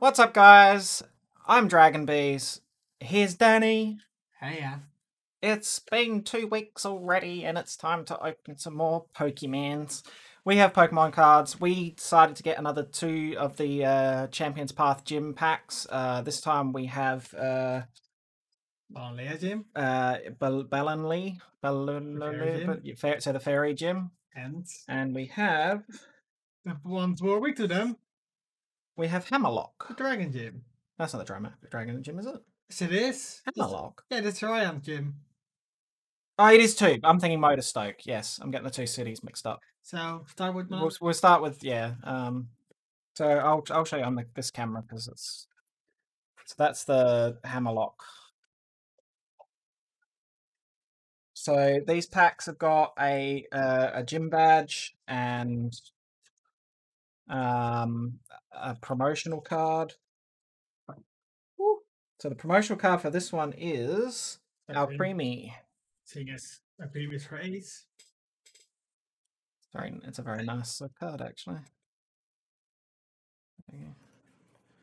What's up, guys? I'm DragonBeaz. Here's Danny. Hiya. It's been 2 weeks already, and it's time to open some more Pokemans. We have Pokemon cards. We decided to get another two of the Champions Path gym packs. This time we have Balanly gym. Balanly. So the fairy gym. And we have the ones more weak to them. We have Hammerlocke. The dragon gym. That's not the dragon gym, is it? Yes, it is. Hammerlocke. Yeah, the Triumph gym. Oh, it is two. I'm thinking Motostoke. Yes, I'm getting the two cities mixed up. So start with Motostoke. We'll start with yeah. So I'll show you on this camera because it's so that's the Hammerlocke. So these packs have got a gym badge and a promotional card. Woo. So the promotional card for this one is our Preemie. So yes, a Preemie's phrase. Sorry, it's a very nice card actually.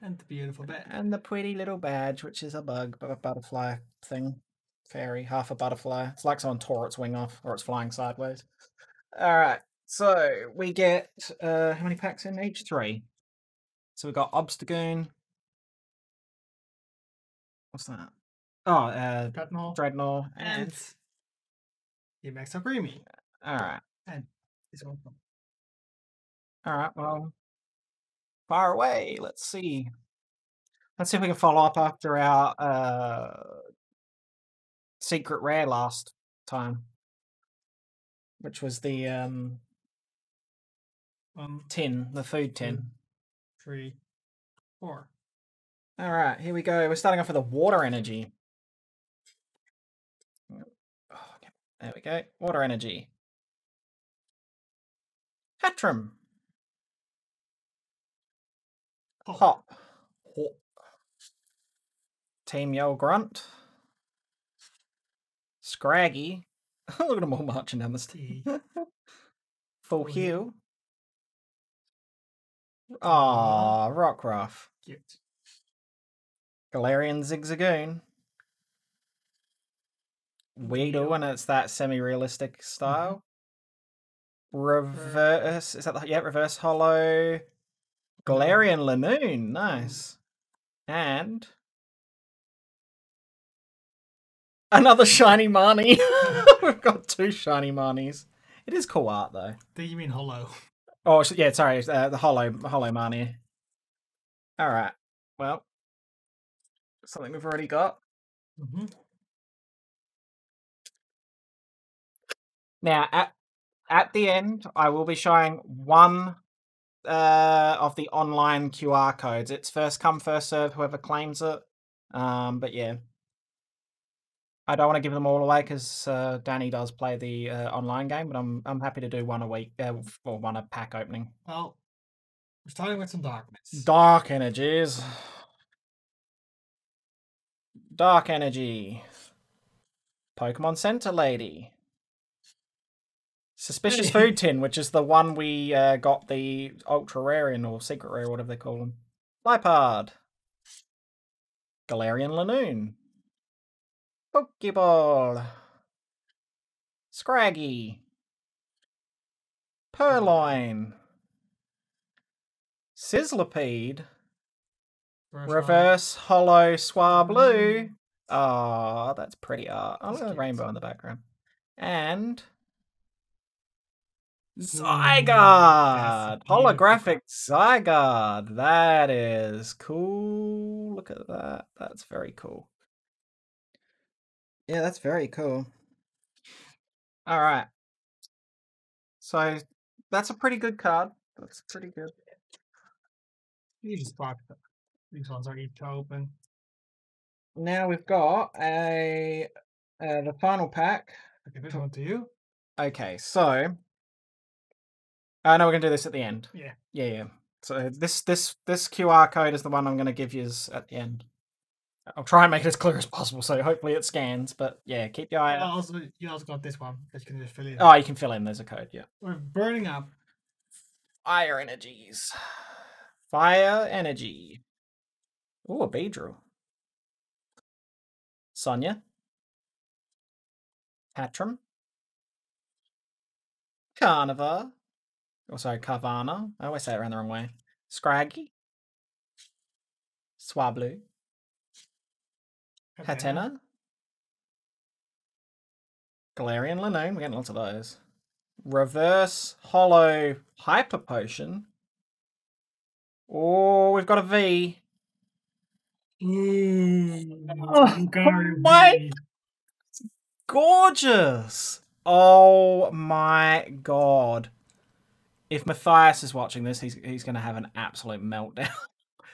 And the beautiful badge. And the pretty little badge, which is a bug, but a butterfly thing. Fairy, half a butterfly. It's like someone tore its wing off, or it's flying sideways. All right, so we get how many packs in each? Three. So we got Obstagoon. What's that? Oh, Drednaw, and you make some creamy. All right, and this one. All right, well, far away. Let's see. Let's see if we can follow up after our secret rare last time, which was the tin, the food tin. 3, 4. All right, here we go. We're starting off with a water energy. Oh, okay. There we go. Water energy. Hatrim. Hop. Team Yell Grunt. Scraggy. Look at them all marching down the street. Full Heal. Aww, Rockruff. Cute. Galarian Zigzagoon. Weedle, and it's that semi-realistic style. Reverse, is that the, yeah, reverse hollow. Galarian Linoone, nice. And another shiny Marnie. We've got two shiny Marnies. It is cool art, though. Do you mean hollow? Oh, yeah. Sorry, the hollow Marnie. All right. Well, something we've already got. Now, at the end, I will be showing one of the online QR codes. It's first come, first serve. Whoever claims it. But yeah. I don't want to give them all away because Danny does play the online game, but I'm happy to do one a week or one a pack opening. Well, we're starting with some darkness. Dark energies. Dark energy. Pokemon Center Lady. Suspicious Food Tin, which is the one we got the ultra rare in, or secret rare, whatever they call them. Liepard. Galarian Linoone. Pokeball. Scraggy. Purloin. Sizzlipede. Reverse hollow Swablu. Oh, that's pretty art. Oh, look at the rainbow in the background. And Zygarde. Holographic Zygarde. That is cool. Look at that. That's very cool. Yeah, that's very cool. All right. So that's a pretty good card. That's pretty good. You just block them. These ones are each to open. Now we've got a the final pack. Okay, this one to you. Okay, so I know we're gonna do this at the end. Yeah. Yeah, yeah. So this QR code is the one I'm gonna give you at the end. I'll try and make it as clear as possible, so hopefully it scans. But yeah, keep your eye out. Also, you also got this one that you can just fill in. Oh, you can fill in. There's a code. Yeah. We're burning up. Fire energies. Fire energy. Ooh, a Beedrill. Sonia. Hatram. Carnivore. Oh, sorry, Carvana. I always say it around the wrong way. Scraggy. Swablu. Hatena. Galarian Linoone. We're getting lots of those. Reverse Hollow Hyper Potion. Oh, we've got a V. Oh my! Gorgeous! Oh my god! If Matthias is watching this, he's going to have an absolute meltdown.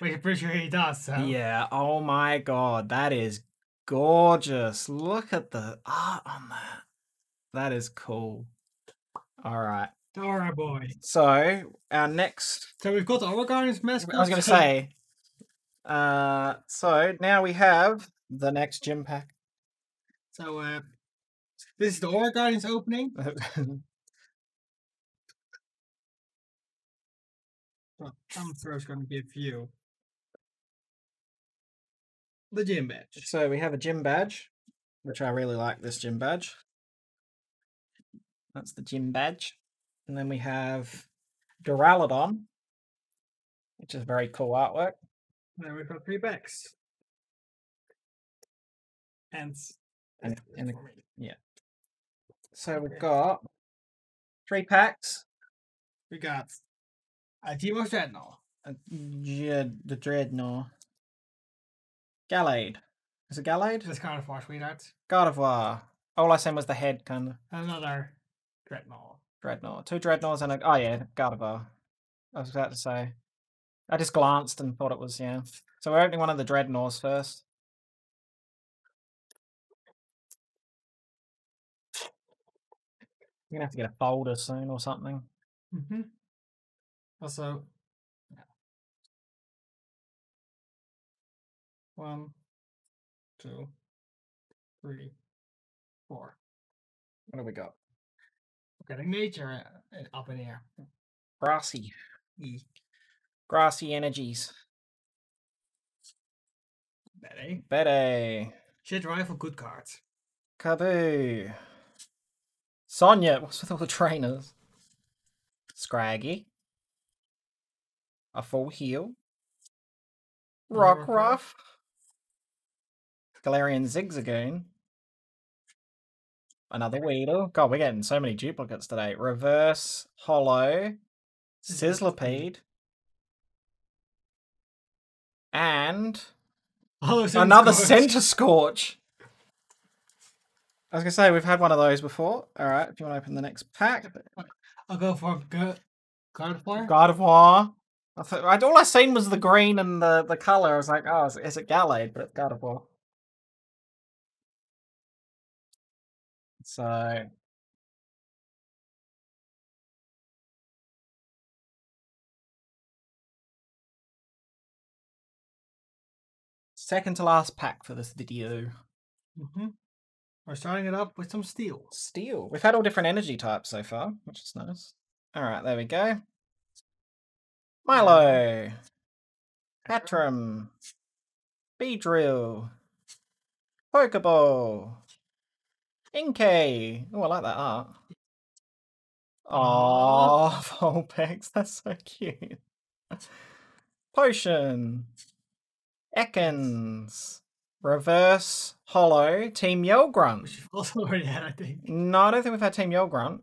We're pretty sure he does. So. Yeah. Oh my god, that is gorgeous! Look at the art on that. That is cool. All right. Dora boy. So our next. So we've got the Aura Guardians mascot. I was going to say. So now we have the next gym pack. So this is the Aura Guardians opening. I'm first going to give you the gym badge. So we have a gym badge, which I really like. This gym badge. That's the gym badge. And then we have Duraludon, which is very cool artwork. And we've got three backs. And yeah. So we've got three packs. We got a team of Drednaw. Yeah, the Drednaw. Gallade. Is it Gallade? It's Gardevoir, sweetheart. Gardevoir. All I seen was the head, kind of. Another Drednaw. Drednaw. Two Drednaws and a... Oh, yeah, Gardevoir. I was about to say. I just glanced and thought it was, yeah. So we're opening one of the Drednaws first. You're going to have to get a folder soon or something. Mm-hmm. Also... One, two, three, four. What do we got? We're getting nature up in here. Grassy. E. Grassy energies. Bede. Bede. Shit rifle, good cards. Kaboo. Sonia. What's with all the trainers? Scraggy. A full heal. Rockruff. Galarian Zigzagoon. Another Weedle. God, we're getting so many duplicates today. Reverse Hollow. Sizzlipede. And another Center Scorch. I was going to say, we've had one of those before. All right, if you want to open the next pack. I'll go for Gardevoir. Gardevoir. All I seen was the green and the colour. I was like, oh, is it Gallade? But it's Gardevoir. So... Second to last pack for this video. Mm-hmm. We're starting it up with some steel. Steel. We've had all different energy types so far, which is nice. All right, there we go. Milo. Hatram. Beedrill. Pokeball. Inkay. Oh, I like that art. Oh, Vulpix. That's so cute. Potion. Ekans. Reverse Hollow. Team Yell Grunt. Which we've also already had, I think. No, I don't think we've had Team Yell Grunt.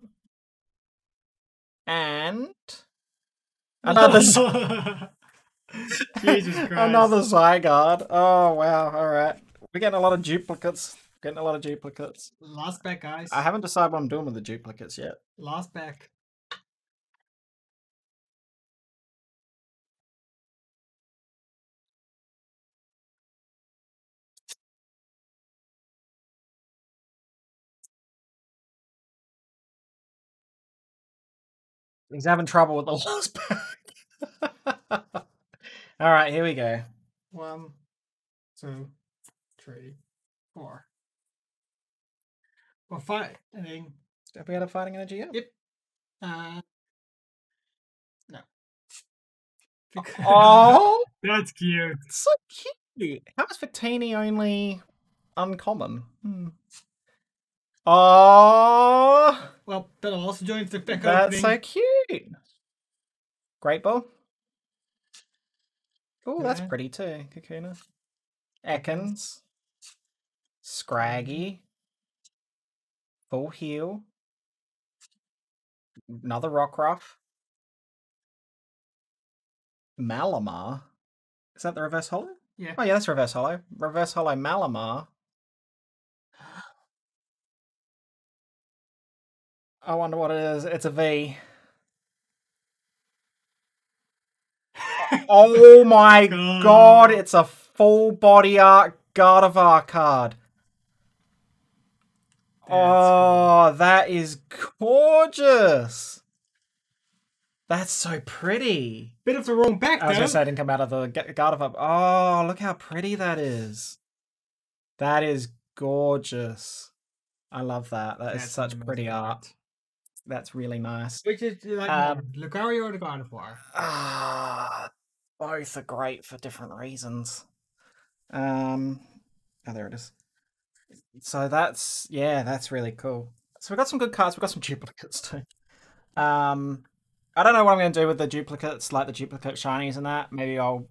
And another Jesus Christ. Another Zygarde. Oh wow, alright. We're getting a lot of duplicates. Last pack, guys. I haven't decided what I'm doing with the duplicates yet. Last pack. He's having trouble with the last pack. All right, here we go. One, two, three, four. We're fighting. Have we had a fighting energy yet? Yep. No. Oh, that's cute. It's so cute. How is Victini only uncommon? Hmm. Oh, well, better also joins the back opening. That's so cute. Great Ball. Oh, yeah. That's pretty too. Kakuna. Ekans. Scraggy. Full Heal. Another Rockruff. Malamar. Is that the reverse holo? Yeah. Oh yeah, that's reverse holo. Reverse holo Malamar. I wonder what it is. It's a V. Oh my god, it's a full body art Gardevoir card. That's cool. That is gorgeous. That's so pretty. Bit of the wrong back, though. I was going to say, I didn't come out of the Gardevoir. Oh, look how pretty that is. That is gorgeous. I love that. That's such pretty art. That's really nice. Which is like Lucario or the Gardevoir? Both are great for different reasons. Oh, there it is. So that's, yeah, that's really cool. So we've got some good cards. We've got some duplicates too. I don't know what I'm going to do with the duplicates, like the duplicate shinies and that. Maybe I'll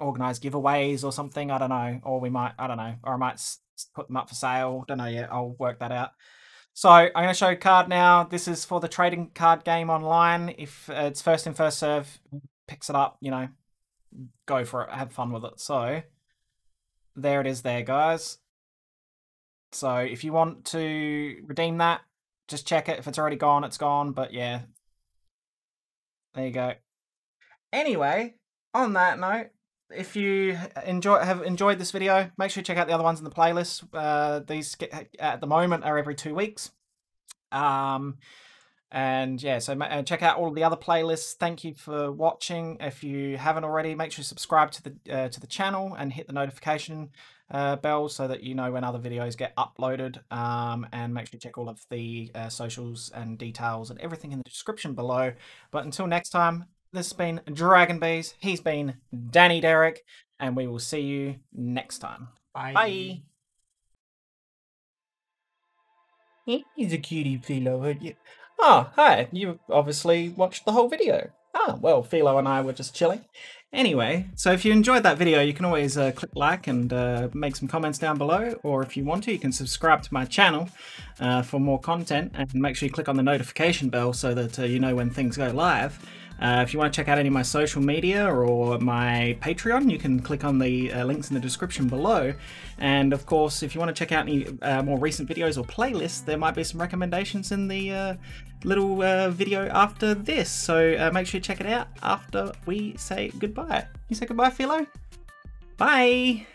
organize giveaways or something. I don't know. Or we might, I don't know. Or I might put them up for sale. Don't know yet. I'll work that out. So I'm going to show a card now. This is for the trading card game online. If it's first in, first serve, picks it up, you know, go for it. Have fun with it. So there it is there, guys. So if you want to redeem that, just check it. If it's already gone, it's gone. But yeah, there you go. Anyway, on that note, if you have enjoyed this video, make sure you check out the other ones in the playlist. These at the moment are every 2 weeks. And yeah, so check out all the other playlists. Thank you for watching. If you haven't already, make sure you subscribe to the channel and hit the notification bell so that you know when other videos get uploaded. And make sure you check all of the socials and details and everything in the description below. But until next time, this has been DragonBeaz. He's been Danny Derek, and we will see you next time. Bye. Bye. He's a cutie, Philo, aren't you? Oh, hi. You obviously watched the whole video. Ah, well, Philo and I were just chilling. Anyway, so if you enjoyed that video, you can always click like and make some comments down below. Or if you want to, you can subscribe to my channel for more content. And make sure you click on the notification bell so that you know when things go live. If you want to check out any of my social media or my Patreon, you can click on the links in the description below. And of course, if you want to check out any more recent videos or playlists, there might be some recommendations in the little video after this. So make sure you check it out after we say goodbye. You say goodbye, Philo? Bye!